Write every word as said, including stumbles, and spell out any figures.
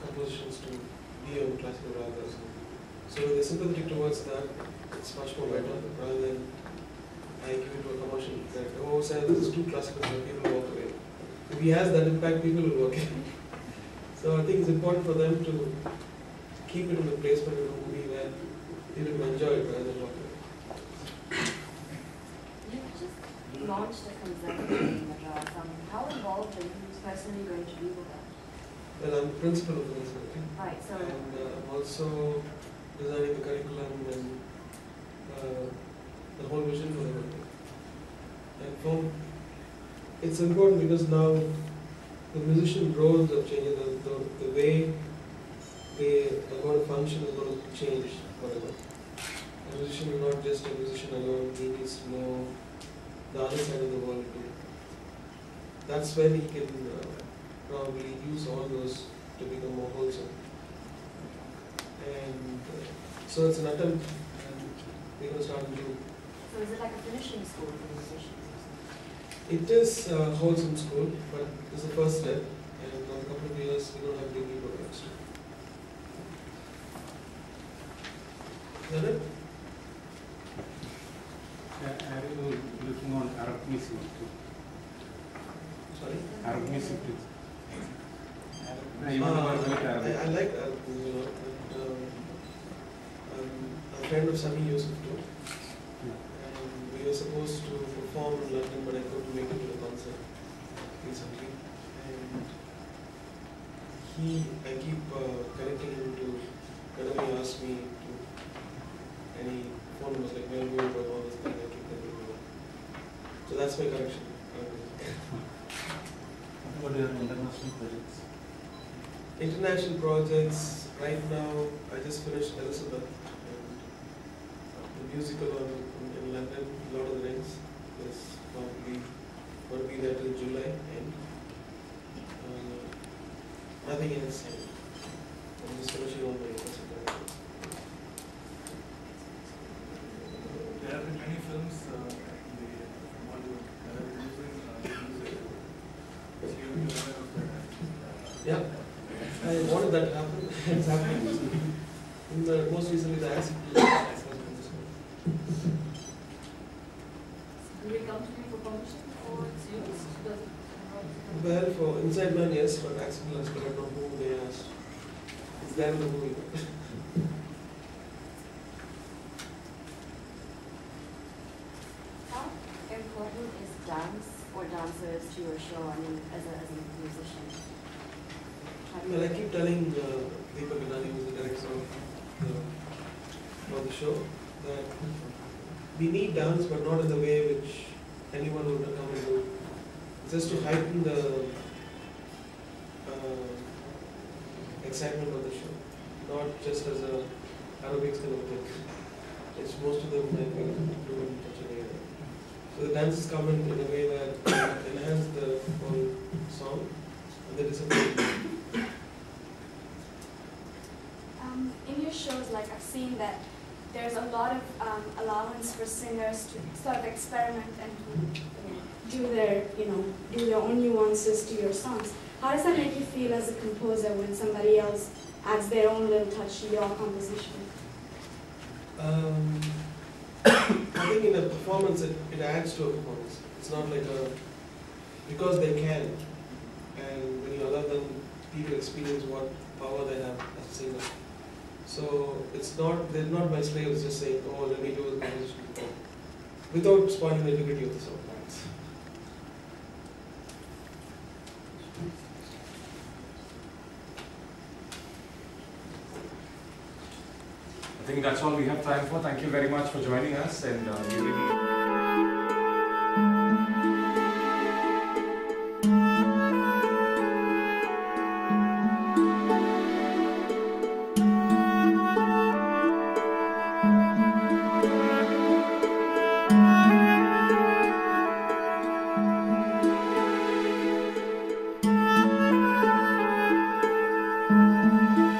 compositions to be on classical rather. So when they're sympathetic towards that, it's much more better rather than I give it to a commercial character. Oh, sir, this is too classical, so people walk away. If he has that impact, people will walk away. So I think it's important for them to keep it in the place where it will be where people will enjoy it rather than walk away. You just launched a consulting Madras. How involved are you personally going to be with that? Well, I'm the principal of the consulting. Right, so. And uh, I'm also designing the curriculum and uh, the whole vision for the world. And for, it's important because now the musician roles have changed, the, the, the way they are going to function is going to change forever. A musician is not just a musician alone, he needs to know the other side of the world too. That's when he can uh, probably use all those to become more wholesome. And uh, so it's an attempt, and we're going to start in June. So is it like a finishing school for musicians? It is a uh, wholesome school, but it's the first step, and in a couple of years we don't have degree programs. Is that it? Uh, are you looking on Arab music too? Sorry? Arab music too. Uh, I, I like Arab music. I'm a friend of Sami Yusuf too. And we were supposed to perform in London, but I couldn't make it to the concert recently. And he, I keep uh, connecting him to whenever he asks me to, and he phone was like, well, we'll go all this thing, I keep them going. So that's my connection. What are your international projects? International projects, right now I just finished Elizabeth, and the musical in, in London, Lord of the Rings, is probably going to be there till July end. Uh, nothing else. I'm just finishing all my international projects. There have been many films uh, in Bollywood that have been using music. So you're aware of that? Yeah. I wanted that to happen. It's happening. In the most recently, the accident. Do they come to you for permission or it's used? Well, for Inside Man, yes, but accident has but I don't know who they asked. It's there in the movie. How important is dance or dancers to your show, I mean, as a, as a musician? Well, I keep telling uh, Deepa Manani, who is the director of the, of the show, that we need dance, but not in the way which anyone would come and do. Just to heighten the uh, excitement of the show, not just as a aerobics kind of thing, which most of them I think do in such a way. So the dances come in in a way that enhance the whole song and the discipline. Shows, like I've seen that there's a lot of um, allowance for singers to sort of experiment and do their, you know, do their own nuances to your songs. How does that make you feel as a composer when somebody else adds their own little touch to your composition? Um, I think in a performance, it, it adds to a performance. It's not like a, because they can, and when you allow them, people experience what power they have as a singer. So it's not, they're not my slaves just saying, oh, let me do a composition without spoiling the integrity of the song. I think that's all we have time for. Thank you very much for joining us, and uh, we really Thank you.